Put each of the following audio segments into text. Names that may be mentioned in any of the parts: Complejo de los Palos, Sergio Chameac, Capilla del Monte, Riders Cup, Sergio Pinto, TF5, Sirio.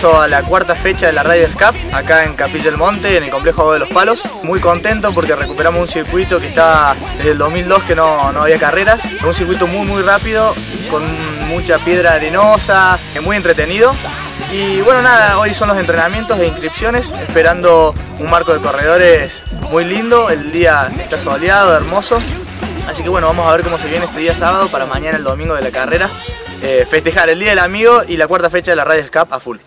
comienzo a la cuarta fecha de la Riders Cup, acá en Capilla del Monte, en el Complejo de los Palos. Muy contento porque recuperamos un circuito que estaba desde el 2002 que no había carreras. Un circuito muy rápido, con mucha piedra arenosa, muy entretenido. Y bueno, nada, hoy son los entrenamientos de inscripciones, esperando un marco de corredores muy lindo. El día está soleado, hermoso. Así que bueno, vamos a ver cómo se viene este día sábado para mañana el domingo de la carrera. Festejar el Día del Amigo y la cuarta fecha de la Riders Cup a full.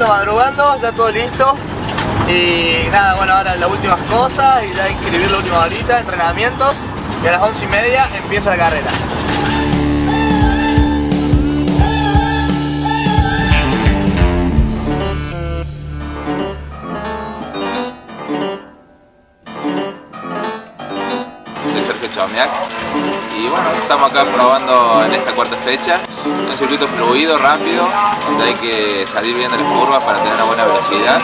Madrugando, ya todo listo. Y nada, bueno, ahora las últimas cosas y ya inscribir la última horita, entrenamientos. Y a las 11:30 empieza la carrera. Soy Sergio Chameac y bueno, estamos acá probando en esta cuarta fecha. Un circuito fluido, rápido, donde hay que salir bien de las curvas para tener una buena velocidad.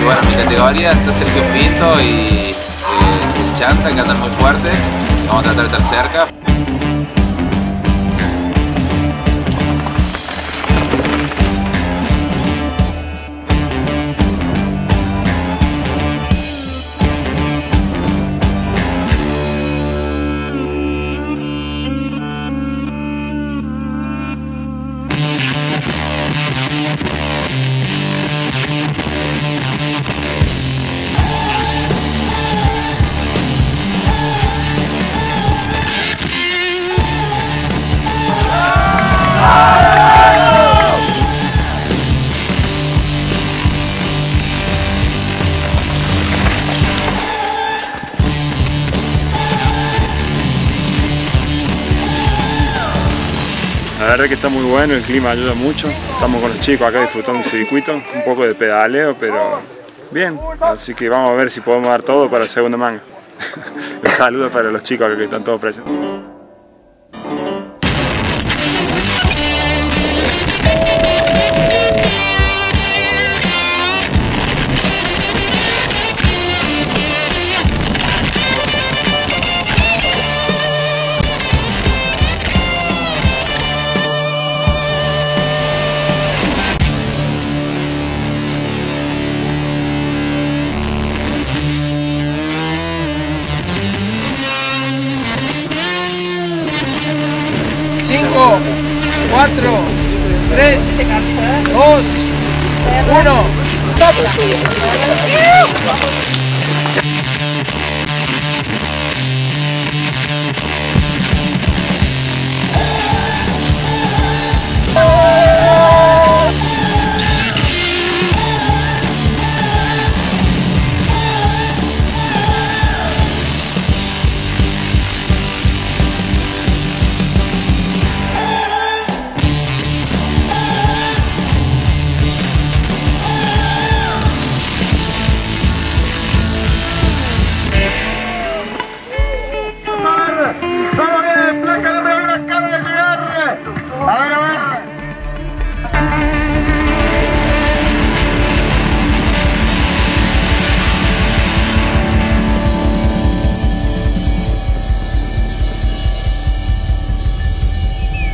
Y bueno, mi categoría está Sergio Pinto y el Chanta, que andan muy fuerte. Vamos a tratar de estar cerca. La verdad que está muy bueno, el clima ayuda mucho. Estamos con los chicos acá disfrutando el circuito, un poco de pedaleo, pero bien. Así que vamos a ver si podemos dar todo para el segundo manga. Un saludo para los chicos acá que están todos presentes. 5, 4, 3, 2, 1, ¡top!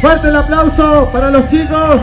Fuerte el aplauso para los chicos.